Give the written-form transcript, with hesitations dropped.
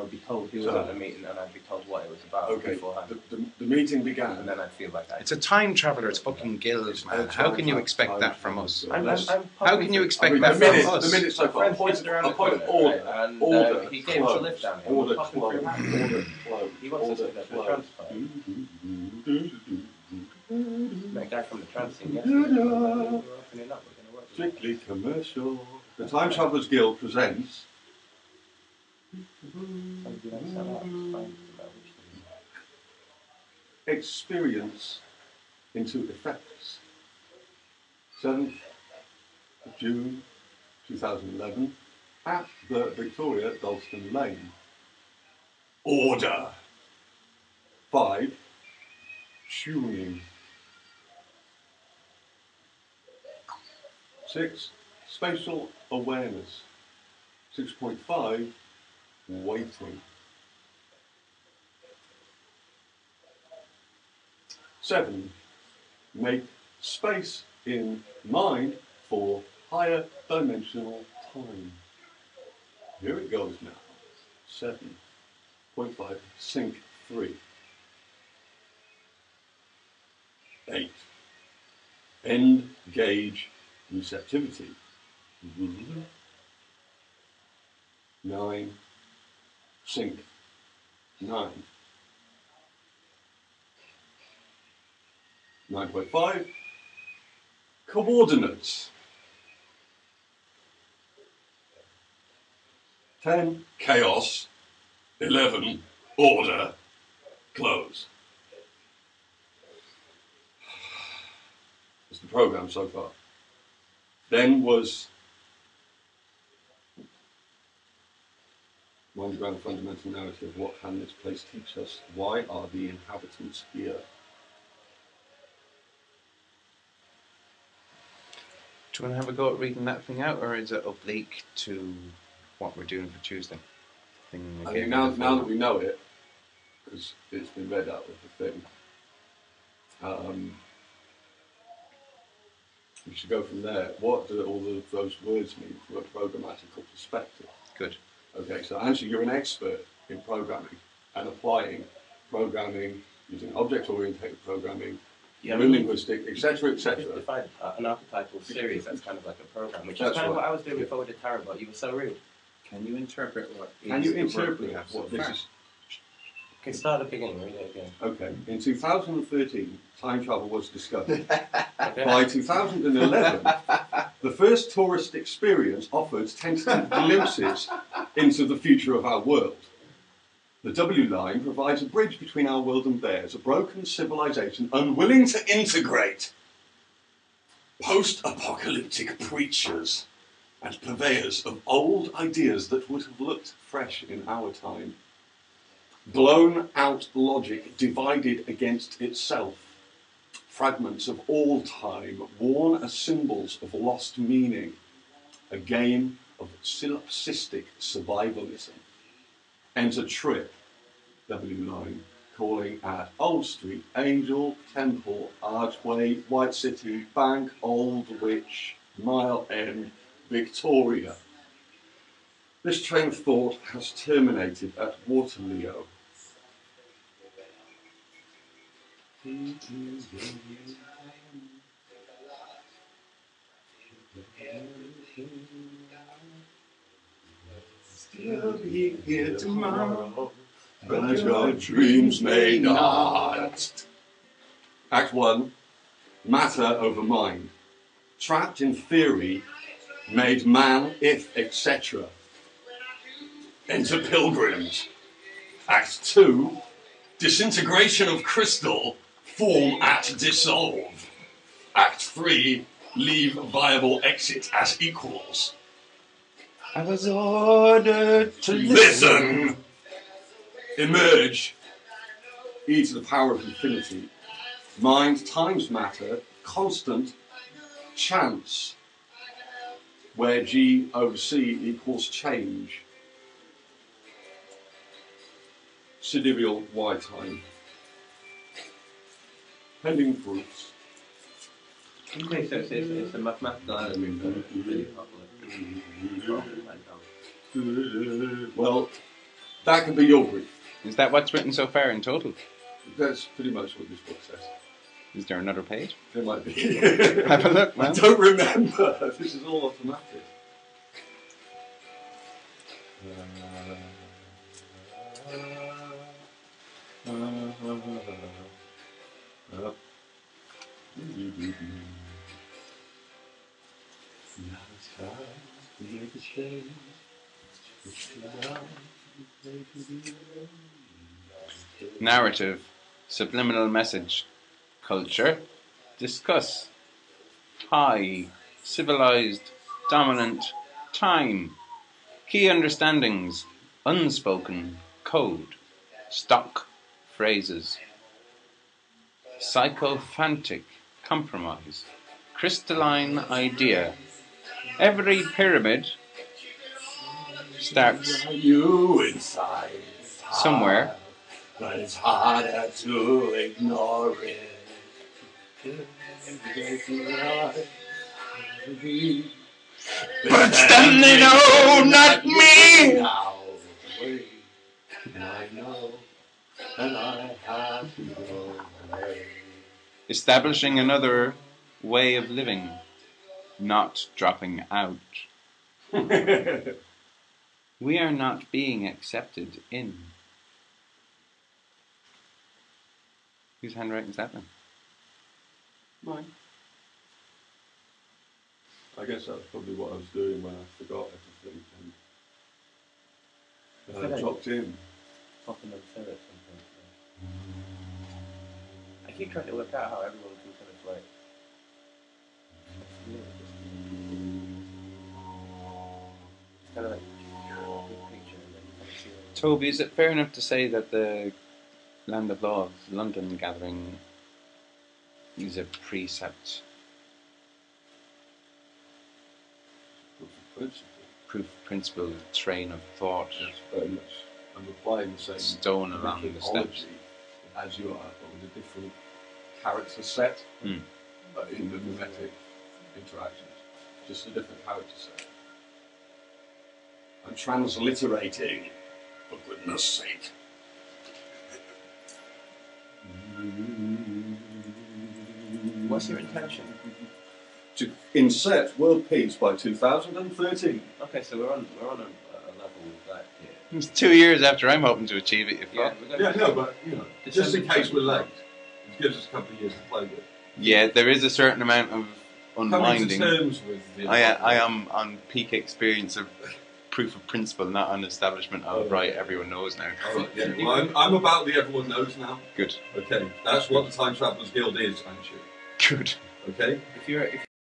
I would be told who was at the meeting, and I'd be told what it was about beforehand. The meeting began, and then I'd feel like that. It's a time traveller fucking guild, man. How can you expect that from us? How can you expect that from us? The minutes so far pointed around the point. Order. He gave us a lift down here. Order, close. He wants us to transfer. That guy from the trans scene yesterday. Strictly commercial. The Time Travellers Guild presents. Experience into effects. 7th of June 2011 at the Victoria Dalston Lane. Order 5. Tuning. 6. Spatial awareness. 6.5. Waiting. 7. Make space in mind for higher dimensional time. Here it goes now. 7.5. Sync 3. 8. End gauge receptivity. 9. Sync 9. 9.5. Coordinates. 10. Chaos. 11. Order. Close. It's the program so far. Then was the underground fundamental narrative, what can this place teach us? Why are the inhabitants here? Do you want to have a go at reading that thing out, or is it oblique to what we're doing for Tuesday? I mean, now that we know it, because it's been read out with the thing, we should go from there. What do all of those words mean from a programmatical perspective? Good. Okay, so actually you're an expert in programming and applying programming using object-oriented programming, linguistic, etc., etc. You defined an archetypal series that's kind of like a program, which is kind of what I was doing before with the Tarabot. You were so rude. Can you interpret what is what this is? Okay, start at the beginning, read it again. Okay, in 2013, time travel was discovered. By 2011, the first tourist experience offered tentative glimpses into the future of our world. The W line provides a bridge between our world and theirs, a broken civilization unwilling to integrate. Post-apocalyptic preachers and purveyors of old ideas that would have looked fresh in our time. Blown out logic, divided against itself. Fragments of all time, worn as symbols of lost meaning. A game of solipsistic survivalism. Enter Trip, W9, calling at Old Street, Angel, Temple, Archway, White City, Bank, Old Witch, Mile End, Victoria. This train of thought has terminated at Waterloo. Still be here tomorrow, but your dreams may not. Act 1. Matter over mind. Trapped in theory, made man, if, etc. Enter Pilgrims. Act 2. Disintegration of crystal, form at dissolve. Act 3. Leave viable exit as equals. I was ordered to listen. Emerge. E to the power of infinity. Mind times matter, constant chance. Where G over C equals change. Sidereal Y time. Pending fruits. Okay, so it's a mathematical element, but it's really popular. Well, That could be your brief. Is that what's written so far in total? That's pretty much what this book says. Is there another page? There might be. Have a look, man. I don't remember. This is all automatic. Narrative, subliminal message, culture, discuss, high, civilized, dominant, time, key understandings, unspoken, code, stock, phrases, psychophantic, compromise, crystalline idea. Every pyramid starts you inside somewhere, but it's harder to ignore it. But then they know not me. And I know, and I have to go away. Establishing another way of living, not dropping out. We are not being accepted in. Whose handwriting is that then? Mine. I guess that's probably what I was doing when I forgot everything. And I dropped in. Often I've said it sometimes. I keep trying to work out how everyone can kind of like. It's kind of like a big picture. And then you kind of see it. Toby, is it fair enough to say that the Land of Law of London Gathering is a precept? Proof principle, train of thought. Yes, very much. I'm applying the same stone around the steps as you are, but with a different character set in the mimetic interactions. Just a different character set. I'm transliterating, for goodness sake. What's your intention? To insert world peace by 2013. Okay, so we're on a level with that here. It's 2 years after I'm hoping to achieve it. But you know, just in case we're late, it gives us a couple of years to play with. Yeah, there is a certain amount of unwinding. Coming to terms with the I am on peak experience of proof of principle, not on establishment of right. Everyone knows now. Right, yeah. Well, I'm about the everyone knows now. Good. Okay, that's what the Time Travellers Guild is, aren't you? Good. Okay. If you're